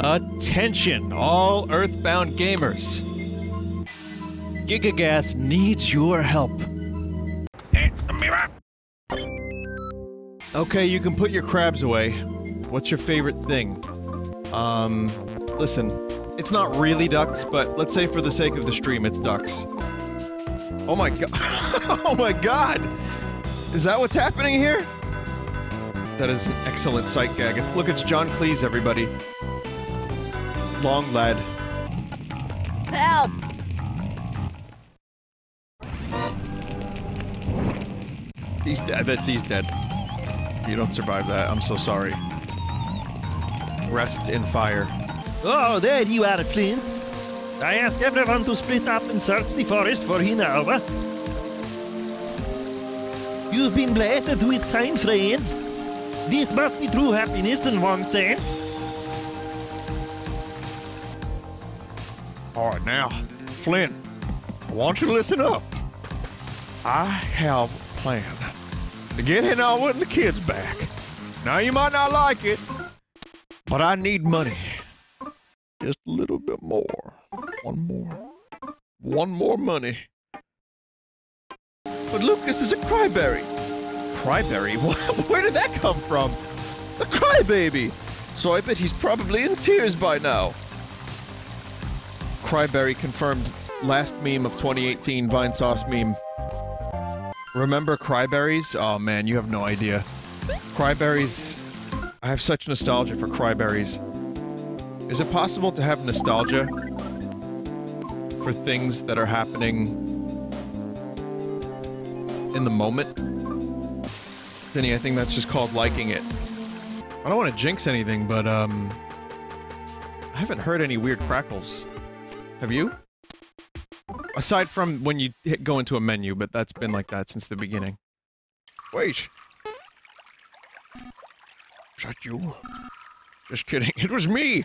Attention, all Earthbound gamers. GigaGas needs your help. Okay, you can put your crabs away. What's your favorite thing? Listen, it's not really ducks, but let's say for the sake of the stream, it's ducks. Oh my god. Oh my god! Is that what's happening here? That is an excellent sight gag. It's, look, it's John Cleese, everybody. Long lad. Help! He's dead. He's dead. You don't survive that. I'm so sorry. Rest in fire. Oh, there you are, Flint. I asked everyone to split up and search the forest for Hinawa. You've been blessed with kind friends. This must be true happiness in one sense. All right, now, Flint, I want you to listen up. I have a plan to get Hinawa and the kids back. Now, you might not like it, but I need money. Just a little bit more. One more money. But Lucas is a cryberry. Cryberry? Where did that come from? A crybaby! So I bet he's probably in tears by now. Cryberry confirmed. Last meme of 2018, Vinesauce meme. Remember cryberries? Oh man, you have no idea. Cryberries... I have such nostalgia for cryberries. Is it possible to have nostalgia for things that are happening in the moment? Vinny, I think that's just called liking it. I don't want to jinx anything, but, I haven't heard any weird crackles. Have you? Aside from when you go into a menu, but that's been like that since the beginning. Wait! Is that you? Just kidding. It was me!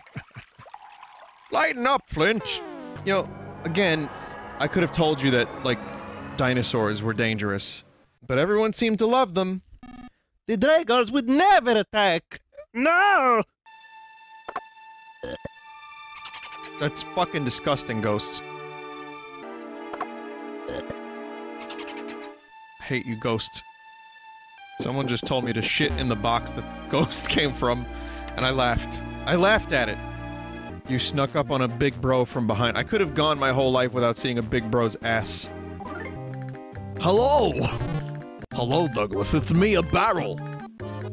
Lighten up, Flint! You know, again, I could have told you that, like, dinosaurs were dangerous. But everyone seemed to love them. The Dry Guys would never attack! No! That's fucking disgusting, ghosts. I hate you, ghost. Someone just told me to shit in the box that ghost came from. And I laughed. I laughed at it. You snuck up on a big bro from behind. I could have gone my whole life without seeing a big bro's ass. Hello! Hello, Douglas. It's me, a barrel.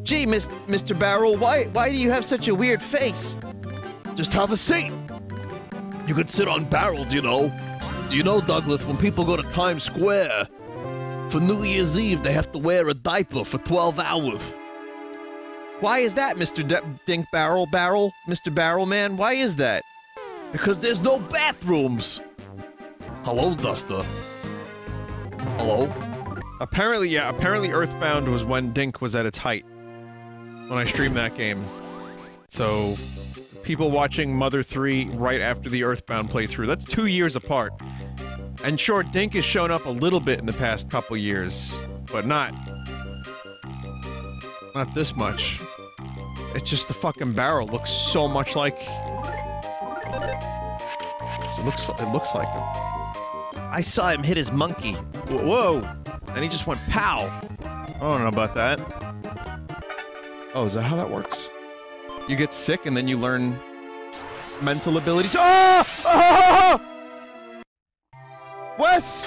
Gee, Mr. Barrel, why do you have such a weird face? Just have a seat. You could sit on barrels, you know. Do you know, Douglas, when people go to Times Square, for New Year's Eve, they have to wear a diaper for 12 hours. Why is that, Mr. Dink Barrel? Mr. Barrel Man, why is that? Because there's no bathrooms! Hello, Duster. Hello? Apparently, yeah, apparently Earthbound was when Dink was at its height. When I streamed that game. So, people watching Mother 3 right after the Earthbound playthrough, that's 2 years apart. And sure, Dink has shown up a little bit in the past couple years, but not this much. It's just the fucking barrel looks so much like... It looks like him. I saw him hit his monkey. Whoa! And he just went pow! I don't know about that. Oh, is that how that works? You get sick and then you learn... mental abilities- Oh! Oh! Wes!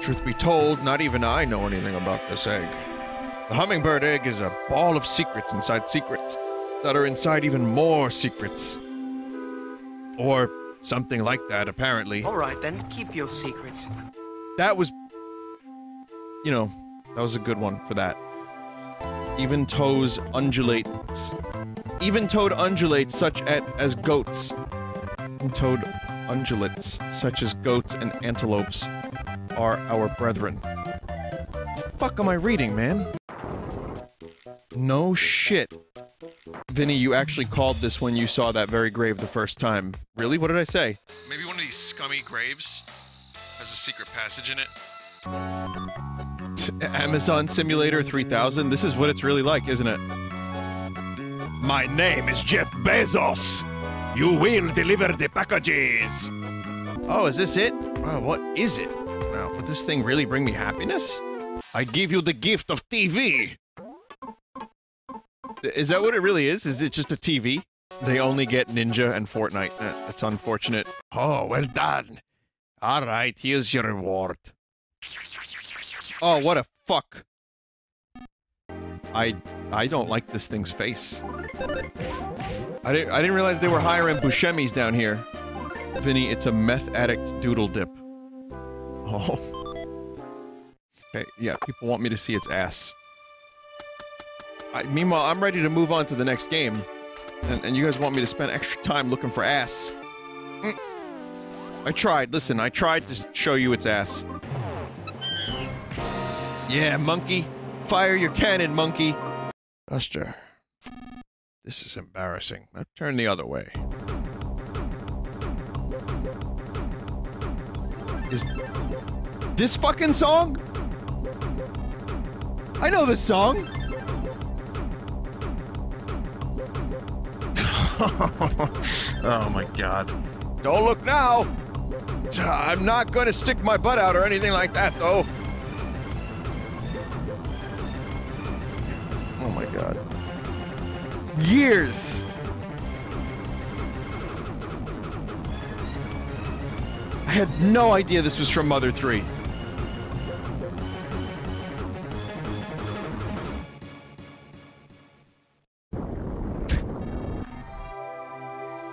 Truth be told, not even I know anything about this egg. The Hummingbird Egg is a ball of secrets inside secrets that are inside even more secrets. Or something like that, apparently. Alright then, keep your secrets. That was... You know, that was a good one for that. Even-toed undulates such as goats. Even-toed undulates such as goats and antelopes are our brethren. What the fuck am I reading, man? No shit. Vinny, you actually called this when you saw that very grave the first time. Really? What did I say? Maybe one of these scummy graves has a secret passage in it. Amazon Simulator 3000? This is what it's really like, isn't it? My name is Jeff Bezos. You will deliver the packages. Oh, is this it? Oh, what is it? Wow, would this thing really bring me happiness? I give you the gift of TV. Is that what it really is? Is it just a TV? They only get Ninja and Fortnite. That's unfortunate. Oh, well done. All right, here's your reward. Oh, what a fuck. I don't like this thing's face. I didn't realize they were higher end Buscemis down here. Vinny, it's a meth addict doodle dip. Oh. Okay, yeah, people want me to see its ass. Meanwhile, I'm ready to move on to the next game. And you guys want me to spend extra time looking for ass. Mm. I tried, listen, I tried to show you its ass. Yeah, monkey. Fire your cannon, monkey. Duster. This is embarrassing. Now turn the other way. Is this fucking song? I know this song! Oh my god. Don't look now! I'm not gonna stick my butt out or anything like that, though. Oh my god. Years! I had no idea this was from Mother 3.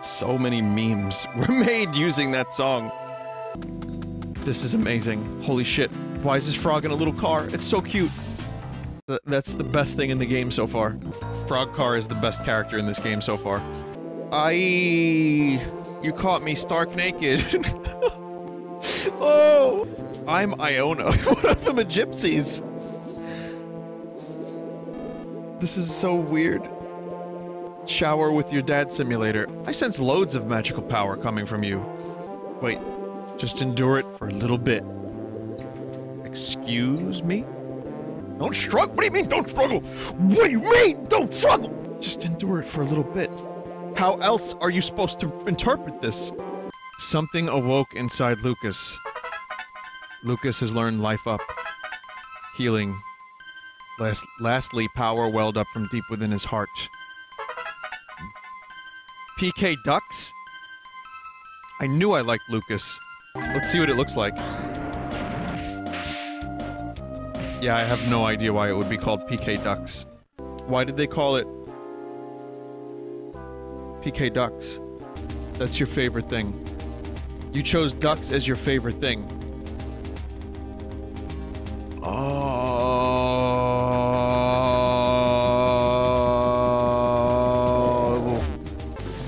So many memes were made using that song. This is amazing. Holy shit. Why is this frog in a little car? It's so cute. That's the best thing in the game so far. Frog Car is the best character in this game so far. You caught me stark naked. Oh! I'm Iona, one of the gypsies. This is so weird. Shower with your dad simulator. I sense loads of magical power coming from you. Wait, just endure it for a little bit. Excuse me? Don't struggle? What do you mean, don't struggle? What do you mean, don't struggle? Just endure it for a little bit. How else are you supposed to interpret this? Something awoke inside Lucas. Lucas has learned life up. Healing. Lastly, power welled up from deep within his heart. PK Ducks? I knew I liked Lucas. Let's see what it looks like. Yeah, I have no idea why it would be called PK Ducks. Why did they call it PK Ducks? That's your favorite thing. You chose ducks as your favorite thing.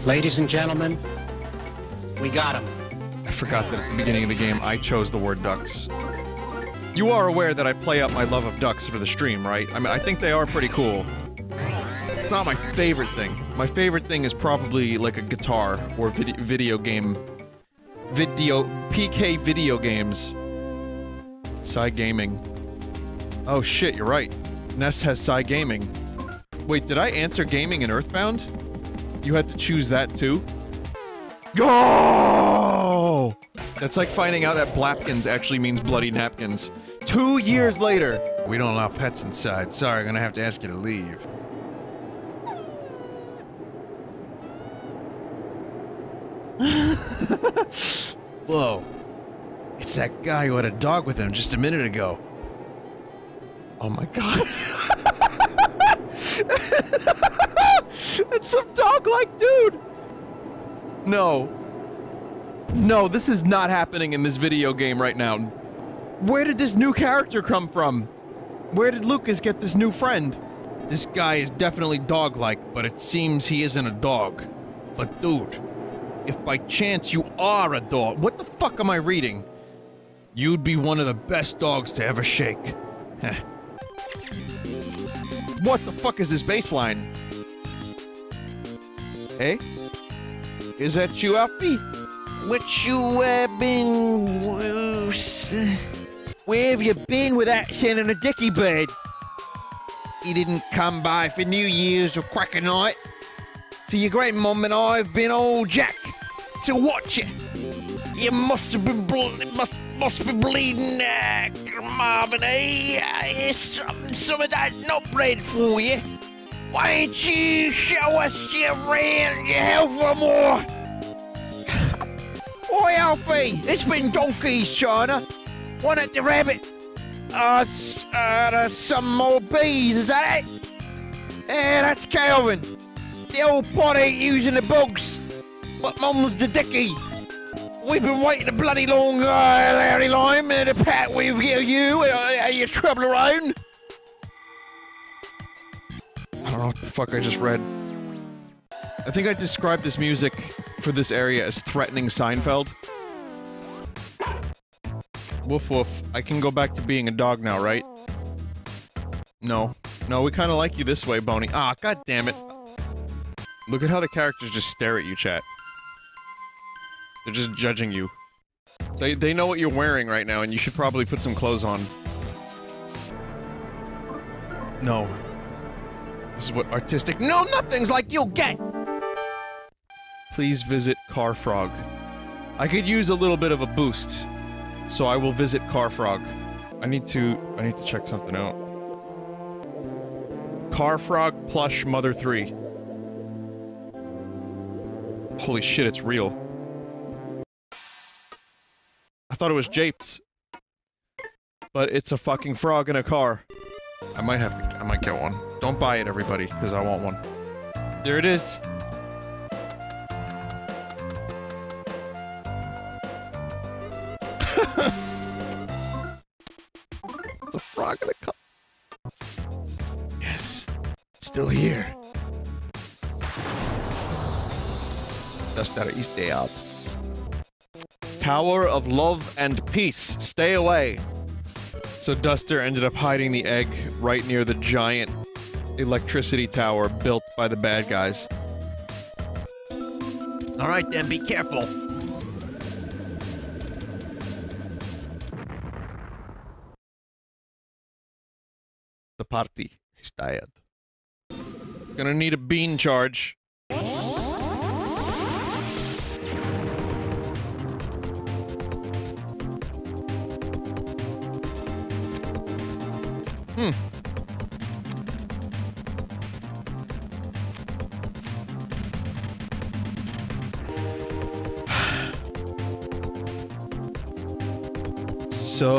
Ladies and gentlemen, we got him. I forgot that at the beginning of the game, I chose the word ducks. You are aware that I play up my love of ducks for the stream, right? I mean, I think they are pretty cool. It's not my favorite thing. My favorite thing is probably like a guitar or PK video games. Psy Gaming. Oh shit, you're right. Ness has Psy Gaming. Wait, did I answer gaming in Earthbound? You had to choose that, too? Go! That's like finding out that blapkins actually means bloody napkins. 2 years later! We don't allow pets inside. Sorry, I'm gonna have to ask you to leave. Whoa. It's that guy who had a dog with him just a minute ago. Oh my god. It's some dog-like dude! No. No, this is not happening in this video game right now. Where did this new character come from? Where did Lucas get this new friend? This guy is definitely dog-like, but it seems he isn't a dog. But dude, if by chance you are a dog— what the fuck am I reading? You'd be one of the best dogs to ever shake. What the fuck is this baseline? Hey? Is that you, Alfie? What you been... Where have you been with that accent and a dicky bird? You didn't come by for New Year's or Cracker Night? to your grandmom and I have been all Jack to watch it. You must have been bleeding, Marvin. Some of that not bread for you. Why don't you show us your real health more? Oi, Alfie, it's been donkeys, China. One at the rabbit. Some more bees, is that it? Yeah, that's Calvin. The old pot ain't using the bugs. But mum's the dickie. We've been waiting a bloody long, Larry Lime, and a pat with you, your Toblerone. I don't know what the fuck I just read. I think I described this music for this area as threatening Seinfeld. Woof woof. I can go back to being a dog now, right? No. No, we kinda like you this way, Boney. Ah, god damn it. Look at how the characters just stare at you, chat. They're just judging you. They know what you're wearing right now, and you should probably put some clothes on. No. This is what artistic— no, nothing's like you'll get! Please visit Carfrog. I could use a little bit of a boost, so I will visit Carfrog. I need to check something out. Carfrog plush Mother 3. Holy shit, it's real. I thought it was japes. But it's a fucking frog in a car. I might get one. Don't buy it, everybody, because I want one. There it is. It's a frog in a cup. Yes. Still here. Duster is day up. Tower of Love and Peace. Stay away. So Duster ended up hiding the egg right near the giant electricity tower built by the bad guys. Alright then, be careful. The party is tired. Gonna need a bean charge. Hmm. So,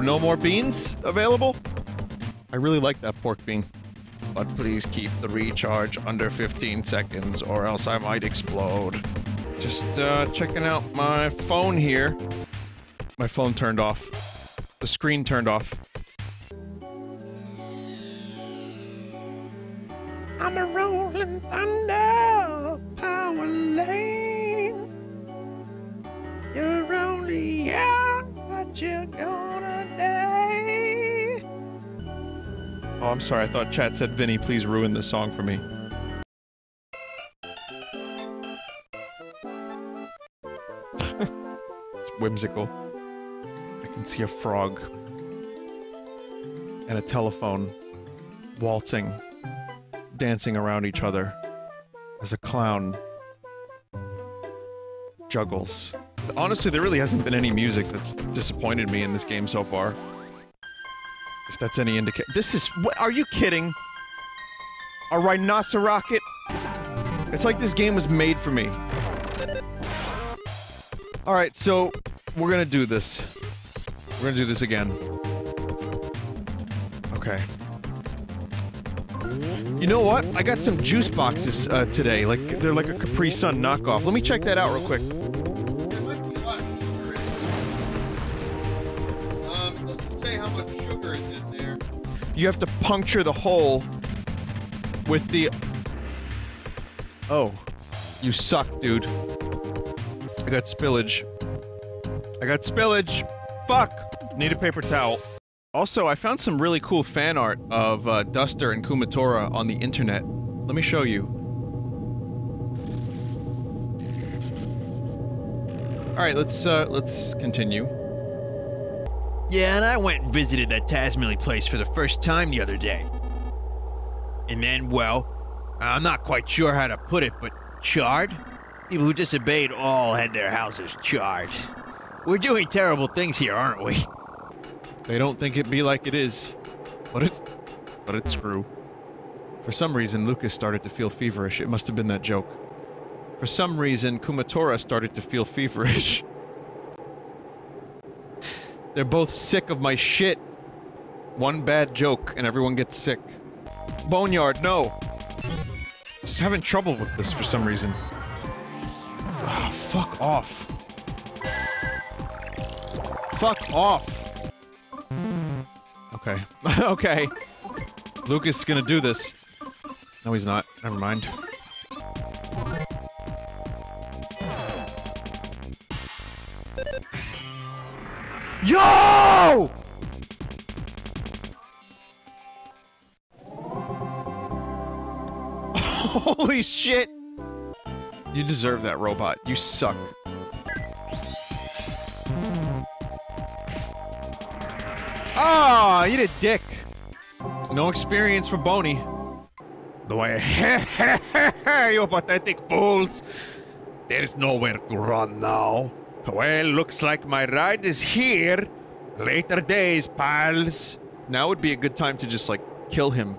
no more beans available? I really like that pork bean. But please keep the recharge under 15 seconds or else I might explode. Just checking out my phone here. My phone turned off. The screen turned off. I'm a rolling thunder, power lane. You're only out, but you're gonna die. Oh, I'm sorry, I thought chat said, Vinny, please ruin this song for me. It's whimsical. I can see a frog. And a telephone. Waltzing. Dancing around each other as a clown juggles. Honestly, there really hasn't been any music that's disappointed me in this game so far. If that's any indication. This is— what, are you kidding? A rhinocerocket? It's like this game was made for me. Alright, so we're gonna do this. We're gonna do this again. Okay. You know what? I got some juice boxes today. Like they're like a Capri Sun knockoff. Let me check that out real quick. There might be a lot of sugar in there. It doesn't say how much sugar is in there. You have to puncture the hole with the— oh, you suck, dude. I got spillage. I got spillage. Fuck. Need a paper towel. Also, I found some really cool fan art of Duster and Kumatora on the internet. Let me show you. All right, let's continue. Yeah, and I went and visited that Tasmilly place for the first time the other day. And then, well, I'm not quite sure how to put it, but charred? People who disobeyed all had their houses charred. We're doing terrible things here, aren't we? They don't think it be like it is, but it's true. For some reason, Lucas started to feel feverish. It must have been that joke. For some reason, Kumatora started to feel feverish. They're both sick of my shit. One bad joke and everyone gets sick. Boneyard, no! Just having trouble with this for some reason. Ah, fuck off. Fuck off! Okay. Okay. Lucas is gonna do this. No, he's not. Never mind. Yo! Holy shit! You deserve that, robot. You suck. Ah, oh, eat a dick. No experience for Boney. No way. You pathetic fools. There is nowhere to run now. Well, looks like my ride is here. Later days, pals. Now would be a good time to just, like, kill him.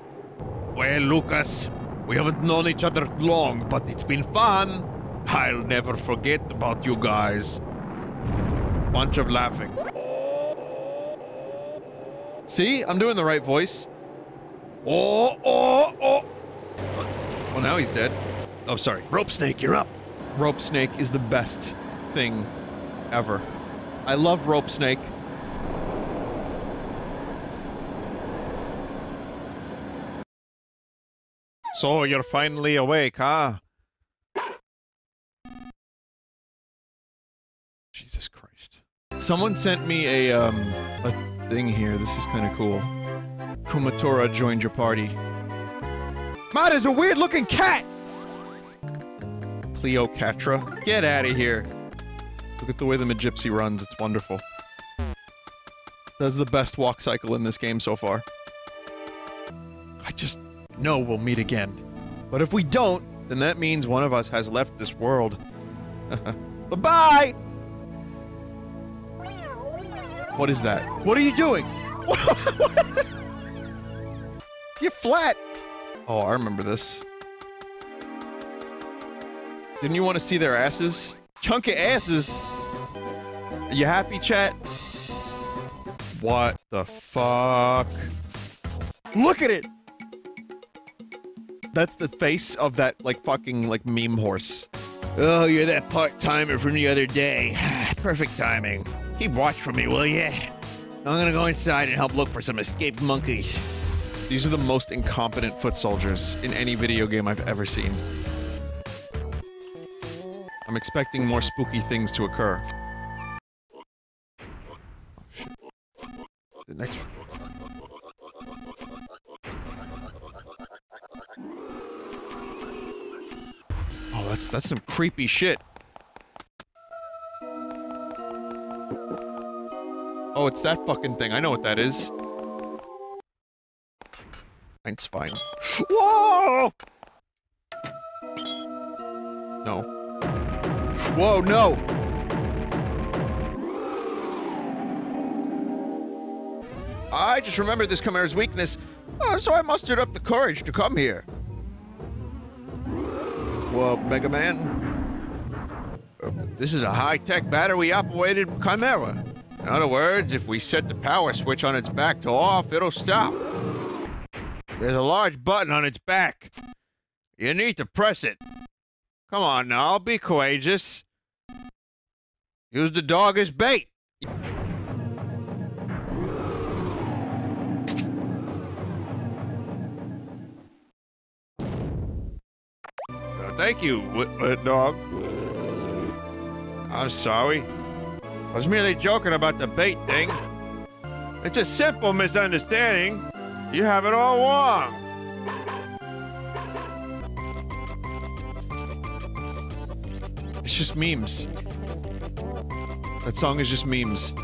Well, Lucas, we haven't known each other long, but it's been fun. I'll never forget about you guys. Bunch of laughing. See? I'm doing the right voice. Oh. Well, now he's dead. Oh, sorry. Rope snake, you're up. Rope snake is the best thing ever. I love rope snake. So, you're finally awake, huh? Jesus Christ. Someone sent me a thing here. This is kind of cool. Kumatora joined your party. Ma, there's a weird-looking cat! Cleocatra. Get out of here. Look at the way the Magypsy runs. It's wonderful. That's the best walk cycle in this game so far. I just... No, we'll meet again. But if we don't, then that means one of us has left this world. Bye-bye! What is that? What are you doing? You're flat! Oh, I remember this. Didn't you want to see their asses? Chunk of asses! Are you happy, chat? What the fuck? Look at it! That's the face of that, like, fucking, like, meme horse. Oh, you're that part-timer from the other day. Perfect timing. Keep watch for me, will ya? I'm gonna go inside and help look for some escaped monkeys. These are the most incompetent foot soldiers in any video game I've ever seen. I'm expecting more spooky things to occur. Oh, shit. The next one. That's some creepy shit. Oh, it's that fucking thing. I know what that is. It's fine. Whoa! No. Whoa, no! I just remembered this Chimera's weakness, so I mustered up the courage to come here. Mega Man. This is a high-tech battery-operated Chimera. In other words, if we set the power switch on its back to off, it'll stop. There's a large button on its back. You need to press it. Come on now, be courageous. Use the dog as bait. Thank you, dog. I'm sorry. I was merely joking about the bait thing. It's a simple misunderstanding. You have it all wrong. It's just memes. That song is just memes.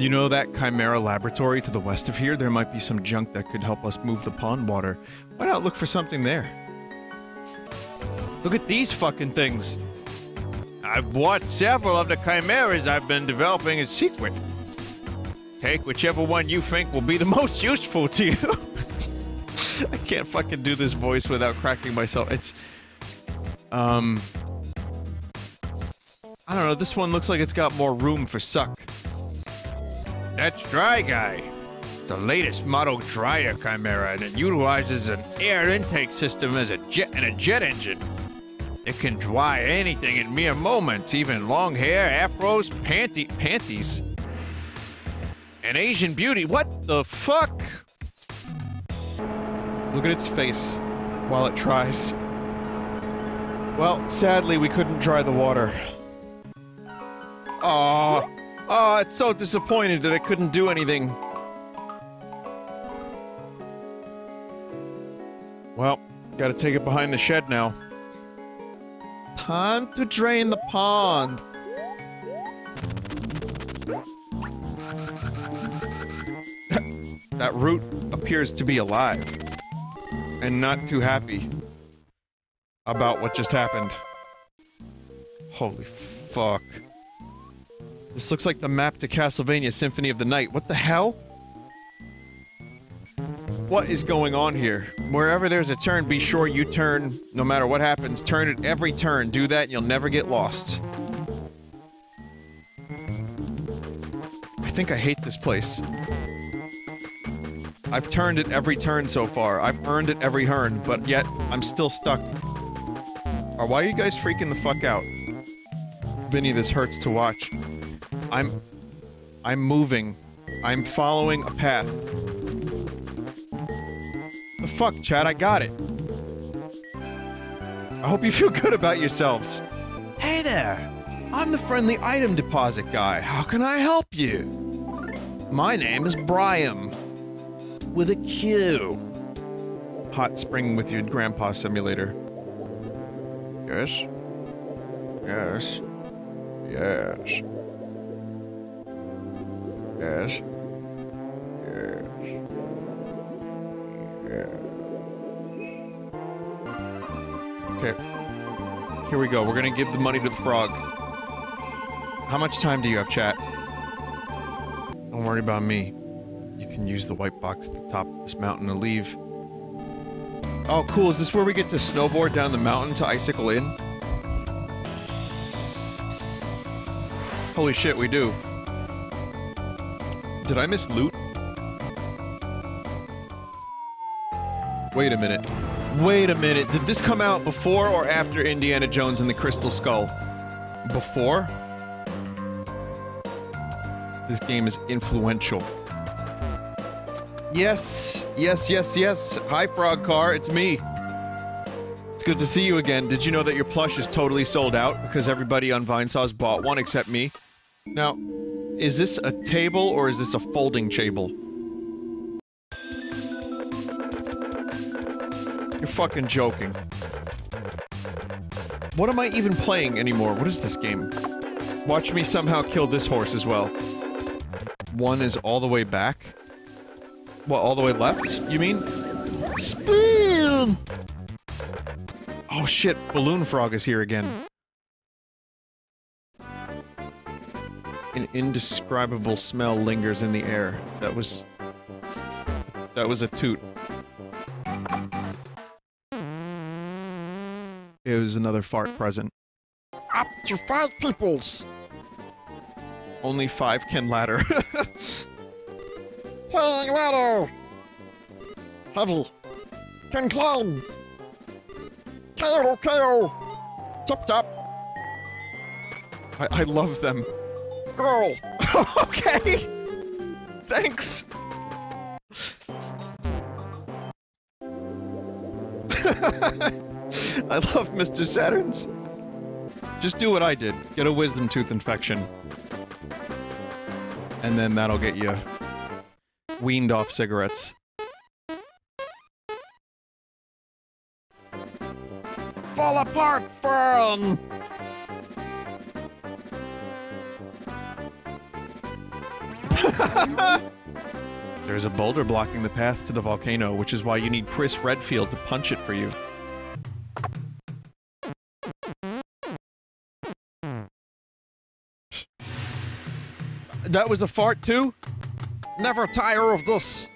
Do you know that Chimera laboratory to the west of here? There might be some junk that could help us move the pond water. Why not look for something there? Look at these fucking things! I've bought several of the Chimeras I've been developing in secret. Take whichever one you think will be the most useful to you. I can't fucking do this voice without cracking myself. It's... I don't know, this one looks like it's got more room for suck. That's Dry Guy. It's the latest model dryer chimera that utilizes an air intake system as a jet engine. It can dry anything in mere moments, even long hair, afros, panties. An Asian beauty. What the fuck? Look at its face while it tries. Well, sadly, we couldn't dry the water. Aww. Oh, it's so disappointed that I couldn't do anything. Well, gotta take it behind the shed now. Time to drain the pond. That root appears to be alive and not too happy about what just happened. Holy fuck. This looks like the map to Castlevania Symphony of the Night. What the hell? What is going on here? Wherever there's a turn, be sure you turn, no matter what happens. Turn at every turn. Do that and you'll never get lost. I think I hate this place. I've turned at every turn so far. I've earned at every turn, but yet, I'm still stuck. Or why are you guys freaking the fuck out? Vinny, this hurts to watch. I'm moving. I'm following a path. The fuck, Chad, I got it. I hope you feel good about yourselves. Hey there! I'm the friendly item deposit guy. How can I help you? My name is Brian. With a Q. Hot spring with your grandpa simulator. Yes. Yes. Yes. Yes. Yes. Yes. Okay. Here we go. We're gonna give the money to the frog. How much time do you have, chat? Don't worry about me. You can use the white box at the top of this mountain to leave. Oh, cool. Is this where we get to snowboard down the mountain to Icicle Inn? Holy shit, we do. Did I miss loot? Wait a minute. Wait a minute. Did this come out before or after Indiana Jones and the Crystal Skull? Before? This game is influential. Yes, yes, yes, yes. Hi, Frog Car, it's me. It's good to see you again. Did you know that your plush is totally sold out? Because everybody on Vinesauce bought one except me. Now, is this a table or is this a folding table? You're fucking joking. What am I even playing anymore? What is this game? Watch me somehow kill this horse as well. One is all the way back. What, all the way left, you mean? Spin! Oh shit, Balloon Frog is here again. An indescribable smell lingers in the air. That was a toot. It was another fart present. Up to 5 peoples! Only 5 can ladder. Playing ladder! Heavy. Can climb! KO KO! Tip top! I love them. Girl! Okay! Thanks! I love Mr. Saturn's. Just do what I did. Get a wisdom tooth infection. And then that'll get you weaned off cigarettes. Fall apart, fern! There's a boulder blocking the path to the volcano, which is why you need Chris Redfield to punch it for you. That was a fart too? Never tire of this.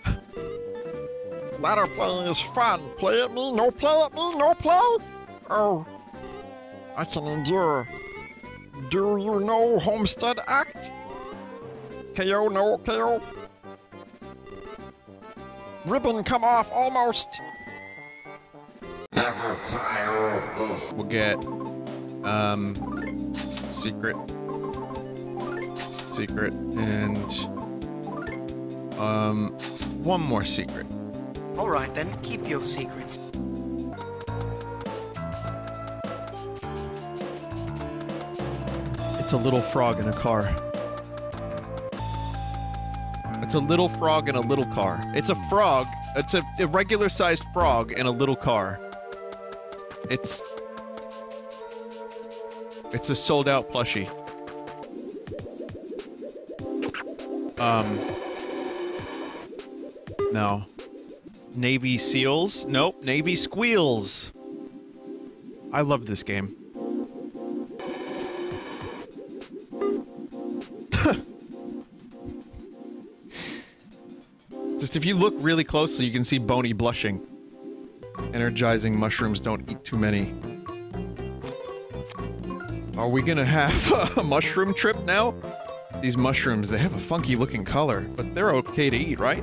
Ladder playing is fun. Play at me, no play at me, no play? Oh, I can endure. Do you know Homestead Act? KO, no KO. Ribbon come off almost. Never tire of this. We'll get, secret, and, one more secret. All right, then, keep your secrets. It's a little frog in a car. It's a little frog in a little car. It's a frog. It's a regular-sized frog in a little car. It's a sold-out plushie. No. Navy Seals? Nope. Navy Squeals. I love this game. Just if you look really closely, you can see Boney blushing. Energizing mushrooms, don't eat too many. Are we gonna have a mushroom trip now? These mushrooms, they have a funky looking color, but they're okay to eat, right?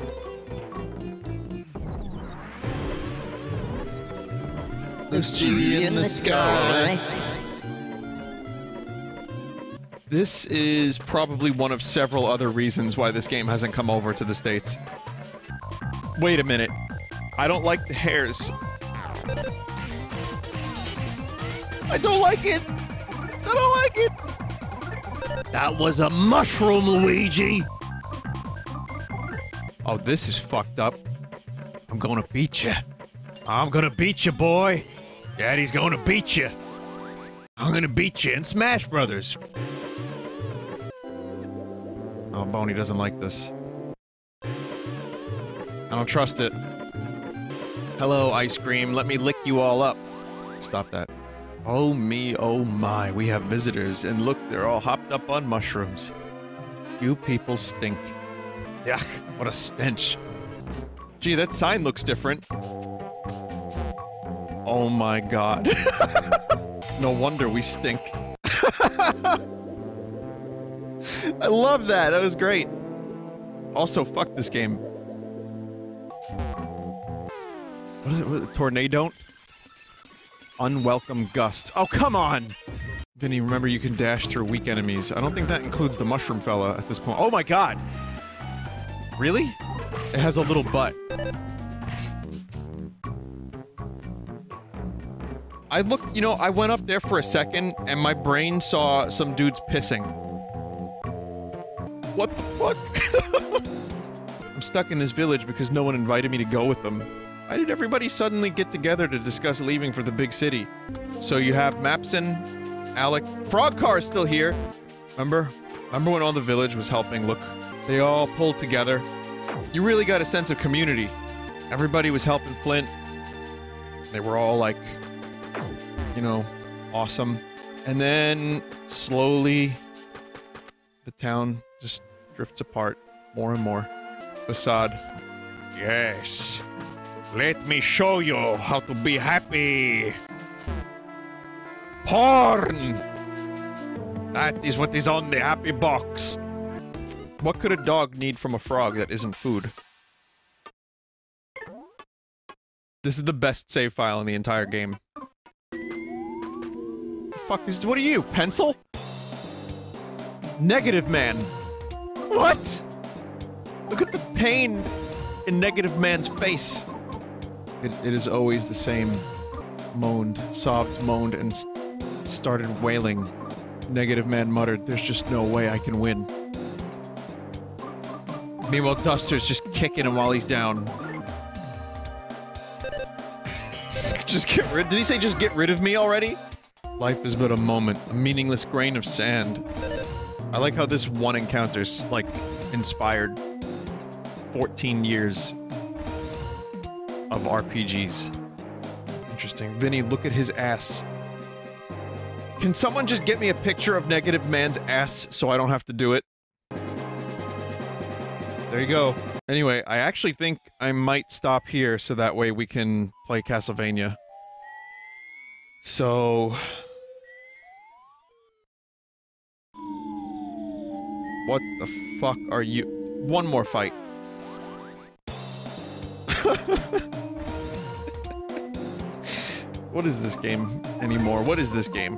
Lucy in the sky. This is probably one of several other reasons why this game hasn't come over to the States. Wait a minute. I don't like the hairs. I don't like it! I don't like it! That was a mushroom, Luigi! Oh, this is fucked up. I'm gonna beat you. I'm gonna beat you, boy! Daddy's gonna beat you. I'm gonna beat you in Smash Brothers. Oh, Boney doesn't like this. I don't trust it. Hello, ice cream. Let me lick you all up. Stop that. Oh me, oh my. We have visitors, and look, they're all hopped up on mushrooms. You people stink. Yuck! What a stench. Gee, that sign looks different. Oh my god. No wonder we stink. I love that. That was great. Also, fuck this game. What is it? What, tornado? Unwelcome gust. Oh, come on! Vinny, remember you can dash through weak enemies. I don't think that includes the mushroom fella at this point. Oh my god! Really? It has a little butt. I looked, you know, I went up there for a second, and my brain saw some dudes pissing. What the fuck? I'm stuck in this village because no one invited me to go with them. Why did everybody suddenly get together to discuss leaving for the big city? So you have Mapson, Alec, Frog Car's still here! Remember when all the village was helping, look. They all pulled together. You really got a sense of community. Everybody was helping Flint. They were all like... you know, awesome. And then, slowly, the town just drifts apart more and more. Facade. Yes. Let me show you how to be happy. Porn! That is what is on the happy box. What could a dog need from a frog that isn't food? This is the best save file in the entire game. Fuck is- what are you, pencil? Negative Man. What? Look at the pain in Negative Man's face. It is always the same. Moaned, sobbed, moaned, and started wailing. Negative Man muttered, "There's just no way I can win." Meanwhile, Duster's just kicking him while he's down. Just get rid- did he say just get rid of me already? Life is but a moment, a meaningless grain of sand. I like how this one encounter's, like, inspired 14 years of RPGs. Interesting. Vinny, look at his ass. Can someone just get me a picture of Negative Man's ass so I don't have to do it? There you go. Anyway, I actually think I might stop here so that way we can play Castlevania. So... what the fuck are you? One more fight. What is this game anymore? What is this game?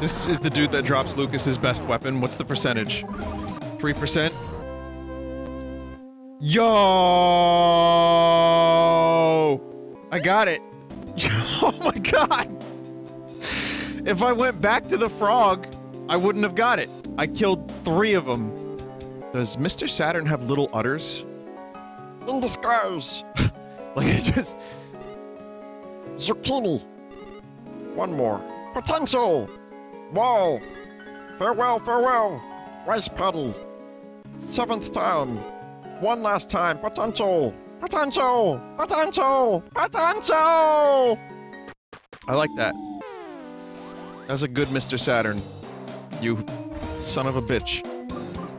This is the dude that drops Lucas's best weapon. What's the percentage? 3%? Yo! I got it. Oh my god! If I went back to the frog, I wouldn't have got it. I killed 3 of them. Does Mr. Saturn have little udders? In disguise! Like I just... Zucchini. One more. Potential! Wow! Farewell, farewell! Rice puddle. 7th time. One last time. Potential! Potential! Potential! Potential! I like that. That's a good Mr. Saturn. You son of a bitch.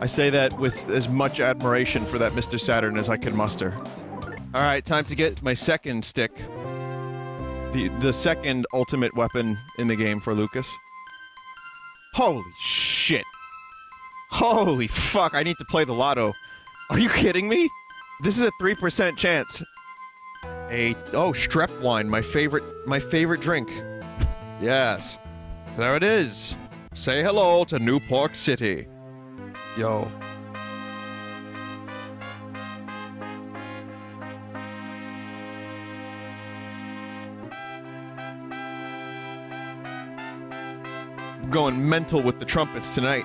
I say that with as much admiration for that Mr. Saturn as I can muster. Alright, time to get my second stick. The second ultimate weapon in the game for Lucas. Holy shit. Holy fuck, I need to play the lotto. Are you kidding me? This is a 3% chance. Oh, strep wine, my favorite drink. Yes. There it is. Say hello to New Pork City. Yo. I'm going mental with the trumpets tonight.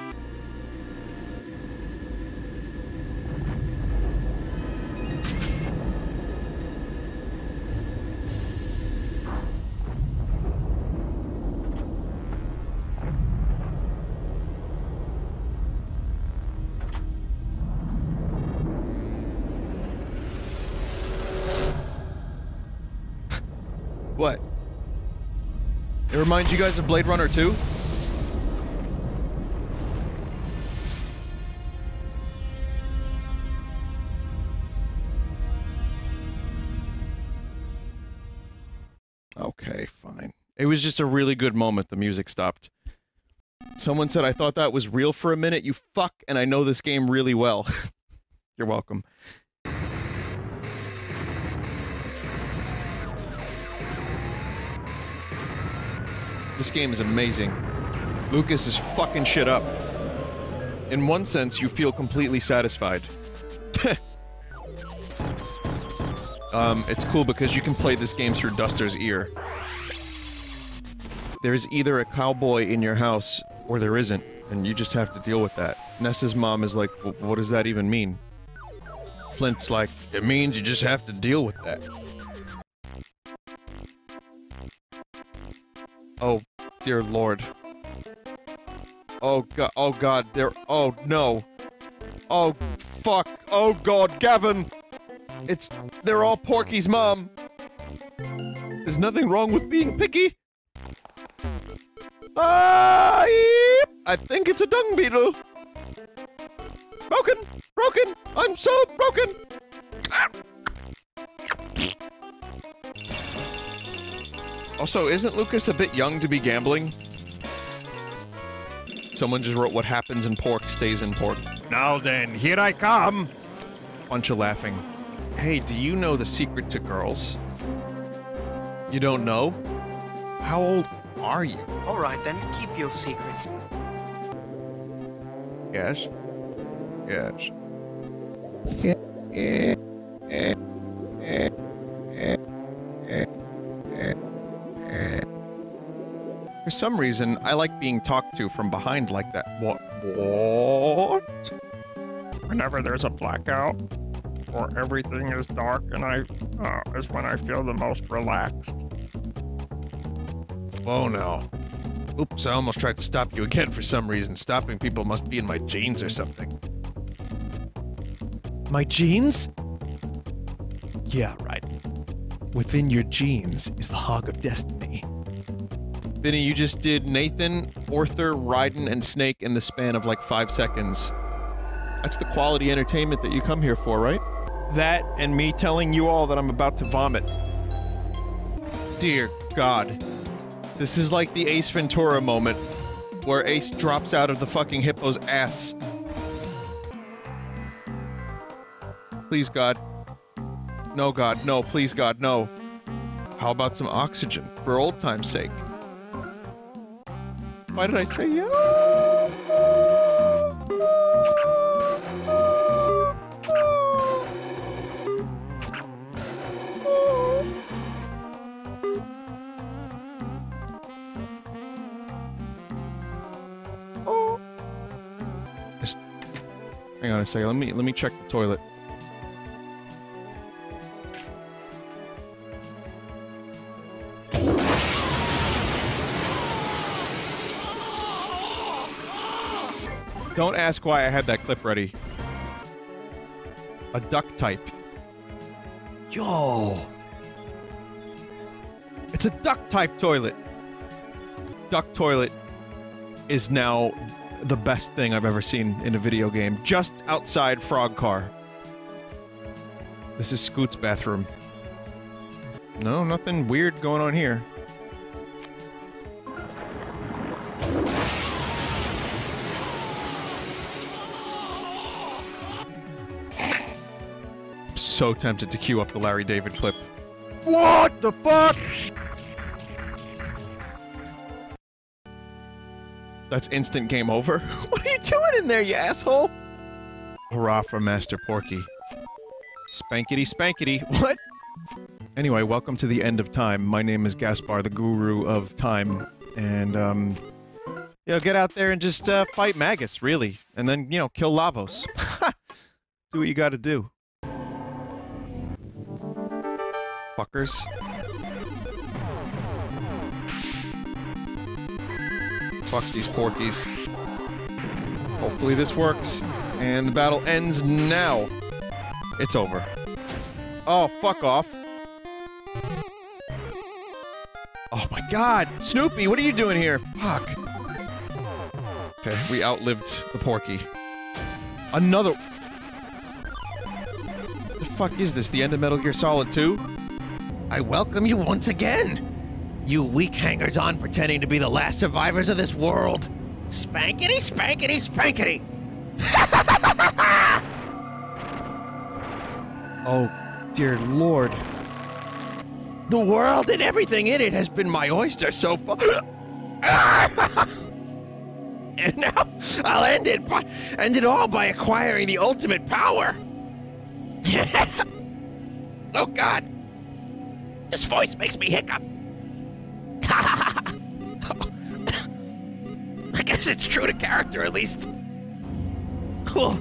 What? It reminds you guys of Blade Runner 2? Okay, fine. It was just a really good moment. The music stopped. Someone said, I thought that was real for a minute. You fuck, and I know this game really well. You're welcome. This game is amazing. Lucas is fucking shit up. In one sense, you feel completely satisfied. It's cool because you can play this game through Duster's ear. There's either a cowboy in your house, or there isn't, and you just have to deal with that. Ness's mom is like, what does that even mean? Flint's like, it means you just have to deal with that. Oh, dear lord. Oh god, there- oh no. Oh, fuck. Oh god, Gavin! It's- they're all Porky's mom! There's nothing wrong with being picky! I think it's a dung beetle! Broken! Broken! I'm so broken! Ah! Also, isn't Lucas a bit young to be gambling? Someone just wrote, what happens in pork stays in pork. Now then, here I come! Bunch of laughing. Hey, do you know the secret to girls? You don't know? How old are you? Alright then, keep your secrets. Yes? Yes. For some reason, I like being talked to from behind like that. What? Whenever there's a blackout, or everything is dark, and is when I feel the most relaxed. Oh no. Oops, I almost tried to stop you again for some reason. Stopping people must be in my genes or something. My jeans? Yeah, right. Within your jeans is the hog of destiny. Vinny, you just did Nathan, Arthur, Raiden, and Snake in the span of like 5 seconds. That's the quality entertainment that you come here for, right? That and me telling you all that I'm about to vomit. Dear God. This is like the Ace Ventura moment, where Ace drops out of the fucking hippo's ass. Please, God. No, God, no. Please, God, no. How about some oxygen, for old time's sake? Why did I say yeah? Hang on a second. Let me check the toilet. Don't ask why I had that clip ready. A duck type. Yo! It's a duck type toilet! Duck toilet is now the best thing I've ever seen in a video game. Just outside Frog Car. This is Scoot's bathroom. No, nothing weird going on here. So tempted to queue up the Larry David clip. What the fuck?! That's instant game over. What are you doing in there, you asshole?! Hurrah for Master Porky. Spankity spankity, what?! Anyway, welcome to the end of time. My name is Gaspar, the guru of time, and, you know, get out there and just, fight Magus, really. And then, you know, kill Lavos. Do what you gotta do. Fuckers. Fuck these Porkies. Hopefully this works. And the battle ends now. It's over. Oh, fuck off. Oh my god! Snoopy, what are you doing here? Fuck. Okay, we outlived the Porky. Another... What the fuck is this? The end of Metal Gear Solid 2? I welcome you once again, you weak hangers-on pretending to be the last survivors of this world. Spankity, spankity, spankity! Oh, dear lord. The world and everything in it has been my oyster so far. And now, I'll end it all by acquiring the ultimate power. Oh god! This voice makes me hiccup! I guess it's true to character, at least. Cool.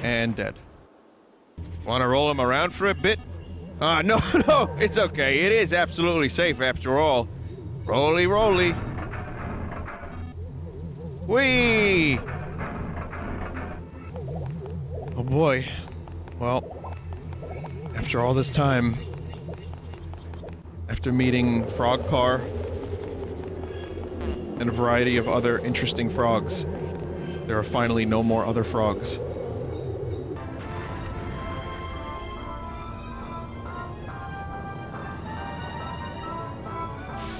And dead. Wanna roll him around for a bit? No, no, it's okay. It is absolutely safe after all. Roly roly. Whee! Oh boy. Well, after all this time, after meeting Frog Car and a variety of other interesting frogs, there are finally no more other frogs.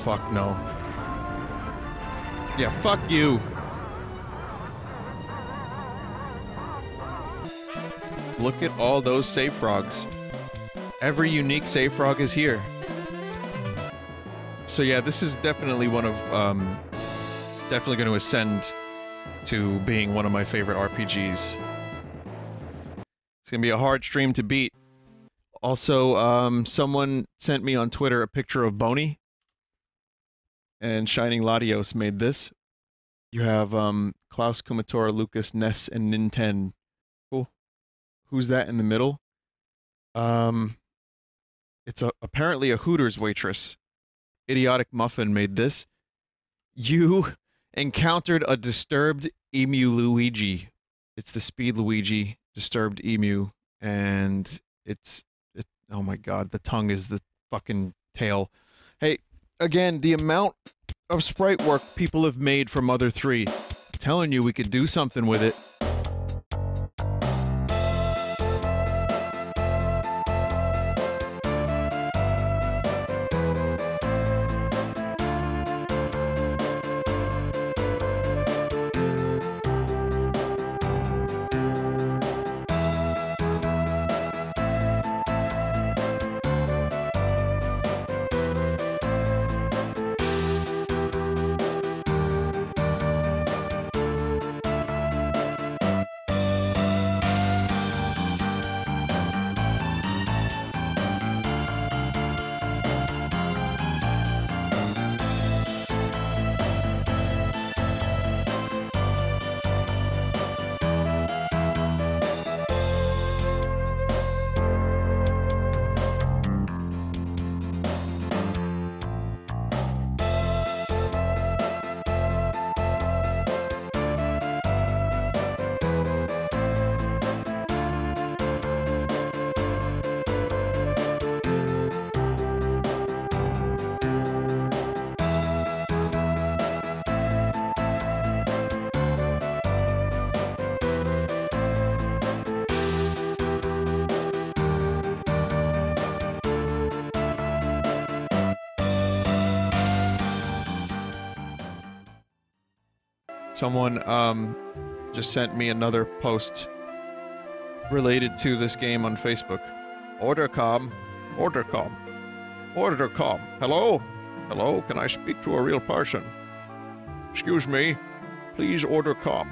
Fuck no. Yeah, fuck you! Look at all those save frogs. Every unique save frog is here. So yeah, this is definitely one of, definitely going to ascend to being one of my favorite RPGs. It's going to be a hard stream to beat. Also, someone sent me on Twitter a picture of Boney. And Shining Latios made this. You have, Klaus, Kumatora, Lucas, Ness, and Nintendo. Who's that in the middle? It's apparently a Hooters waitress. Idiotic Muffin made this. You encountered a disturbed Emu Luigi. It's the Speed Luigi, disturbed Emu, and it, oh my god, the tongue is the fucking tail. Hey, again, the amount of sprite work people have made for Mother 3. I'm telling you, we could do something with it. Someone just sent me another post related to this game on Facebook. Ordercom. Hello, can I speak to a real person? Excuse me, please Ordercom.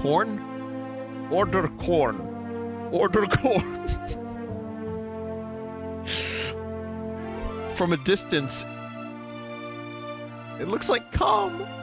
Corn? Order corn. From a distance, it looks like cum.